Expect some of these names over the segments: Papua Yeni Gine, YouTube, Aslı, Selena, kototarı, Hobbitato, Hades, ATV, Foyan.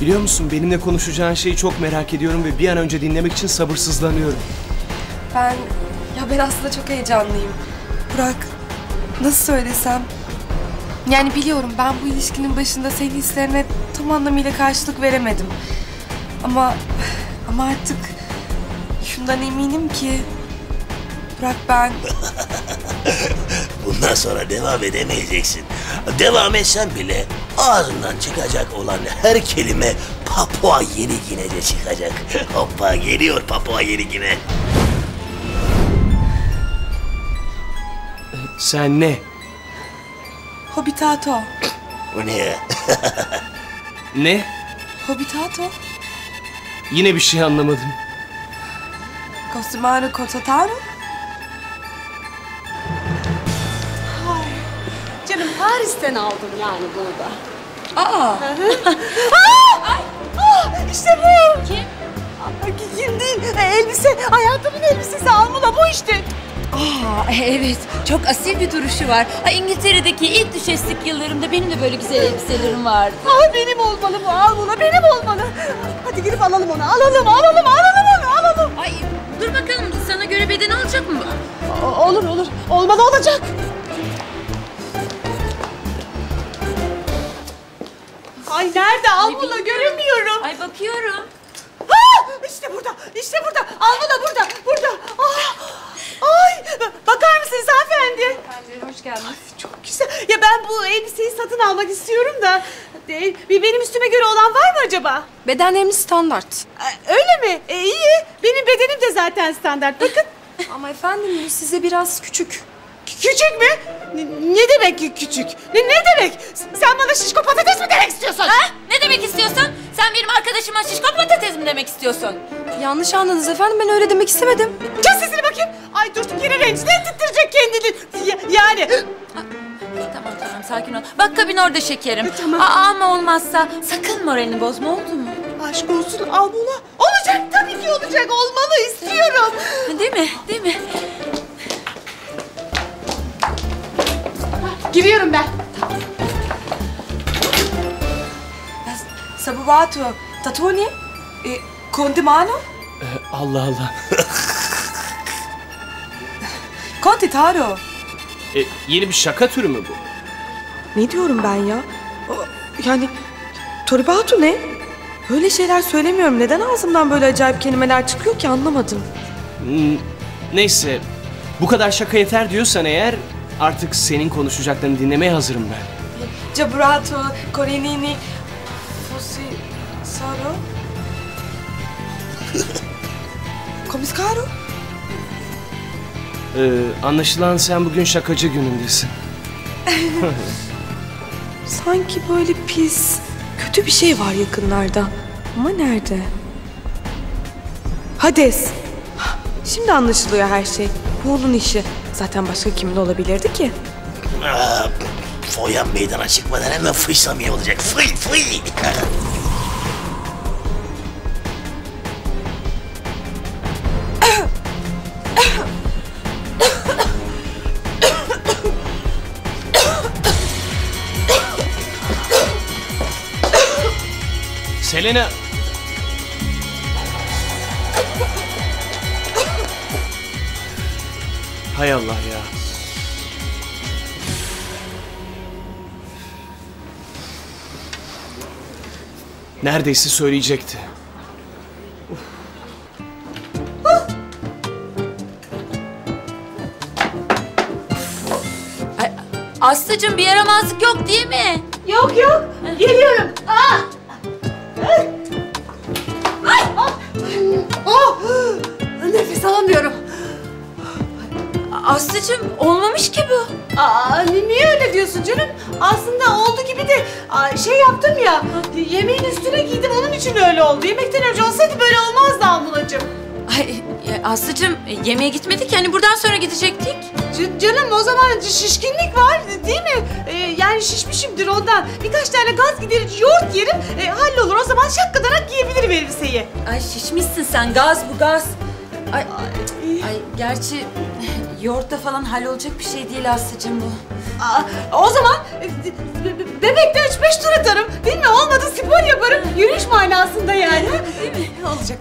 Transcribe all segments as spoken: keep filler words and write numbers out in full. Biliyor musun, benimle konuşacağın şeyi çok merak ediyorum ve bir an önce dinlemek için sabırsızlanıyorum. Ben, ya ben aslında çok heyecanlıyım. Burak, nasıl söylesem? Yani biliyorum, ben bu ilişkinin başında senin hislerine tam anlamıyla karşılık veremedim. Ama, ama artık şundan eminim ki... Burak ben... Bundan sonra devam edemeyeceksin. Devam etsen bile ağzından çıkacak olan her kelime Papua Yeni Gine'de çıkacak. Hoppa geliyor Papua Yeni Gine. Sen ne? Hobbitato. O ne ya? Ne? Hobbitato. Yine bir şey anlamadım. Kosman kototarı. Paris'ten aldım yani bunu da. Aa! Aa! İşte bu! Kim? Kim değil, elbise, hayatımın elbisesi Almula bu işte. Aa, evet, çok asil bir duruşu var. İngiltere'deki ilk düşeslik yıllarımda benim de böyle güzel elbiselerim vardı. Aa, benim olmalı bu Almula, benim olmalı. Hadi girip alalım onu, alalım, alalım, alalım onu, alalım. Ay, dur bakalım, sana göre beden alacak mı? O, olur, olur, olmalı olacak. Ay nerede? Almula göremiyorum. Ay bakıyorum. Ha! İşte burada, işte burada. Almula burada, burada. Ah! Ay! Bakar mısınız hanımefendi? Hanımefendi hoş geldiniz. Ay, çok güzel. Ya ben bu elbiseyi satın almak istiyorum da... Bir benim üstüme göre olan var mı acaba? Bedenlerimiz standart. Öyle mi? E, iyi. Benim bedenim de zaten standart. Bakın. Ama efendim bu size biraz küçük. Küçük mü? Ne, ne demek küçük? Ne, ne demek? Sen bana şişko patates mi demek istiyorsun? Ha? Ne demek istiyorsun? Sen benim arkadaşıma şişko patates mi demek istiyorsun? Yanlış anladınız efendim. Ben öyle demek istemedim. Kes sesini bakayım. Ay dur yine rencide ettirecek kendini. Ya, yani. Ha, tamam tamam sakin ol. Bak kabin orada şekerim. E, tamam. Aa, ama olmazsa sakın moralini bozma oldu mu? Aşk olsun Almula. Olacak tabii ki olacak. Olmalı istiyorum. Değil mi? Değil mi? Giriyorum ben. Sabubatu, tatuni, kondimano. Allah Allah. Kototarı. Yeni bir şaka türü mü bu? Ne diyorum ben ya? Yani toribatu ne? Böyle şeyler söylemiyorum. Neden ağzımdan böyle acayip kelimeler çıkıyor ki anlamadım. Neyse, bu kadar şaka yeter diyorsan eğer... Artık senin konuşacaklarını dinlemeye hazırım ben. Cabrato, Korenini, Fosi, Saro, Komiskaro. Ee, anlaşılan sen bugün şakacı günündesin. Sanki böyle pis, kötü bir şey var yakınlarda. Ama nerede? Hades. Şimdi anlaşılıyor her şey. Bu onun işi. Zaten başka kimde olabilirdi ki? Aa, Foyan meydana çıkmadan hemen fışlamaya olacak. Fıy fıy! Selena! Hay Allah ya. Neredeyse söyleyecekti. Uf. Aslıcığım bir yaramazlık yok değil mi? Yok yok. Geliyorum. Ah! Ay! Oh! Nefes alamıyorum. Aslıcığım olmamış ki bu. Aa, niye öyle diyorsun canım? Aslında oldu gibi de şey yaptım ya, yemeğin üstüne giydim onun için öyle oldu. Yemekten önce olsaydı böyle olmazdı Almulacığım. Ay Aslıcığım yemeğe gitmedik yani buradan sonra gidecektik. C canım o zaman şişkinlik var değil mi? Ee, yani şişmişimdir ondan. Birkaç tane gaz giderici yoğurt yerim, e, hallolur. O zaman şakkadanak giyebilirim elbiseyi. Ay şişmişsin sen, gaz bu gaz. Ay, ay, ay gerçi... Yoğurtla falan hallolacak bir şey değil Aslıcığım bu. Aa, o zaman bebekte üç beş tur atarım. Değil mi? Olmadı spor yaparım, yürüyüş mü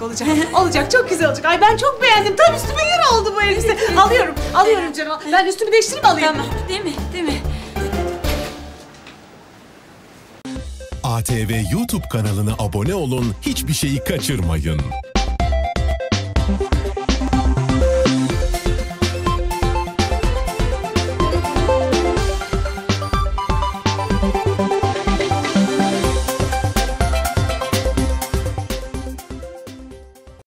olacak, olacak. Olacak, çok güzel olacak. Ay ben çok beğendim. Tam üstüme yer oldu bu elbise. Evet, evet. Alıyorum, alıyorum canım. Ben üstümü değiştirip alayım. Tamam, değil mi? Değil mi? A T V YouTube kanalına abone olun, hiçbir şeyi kaçırmayın.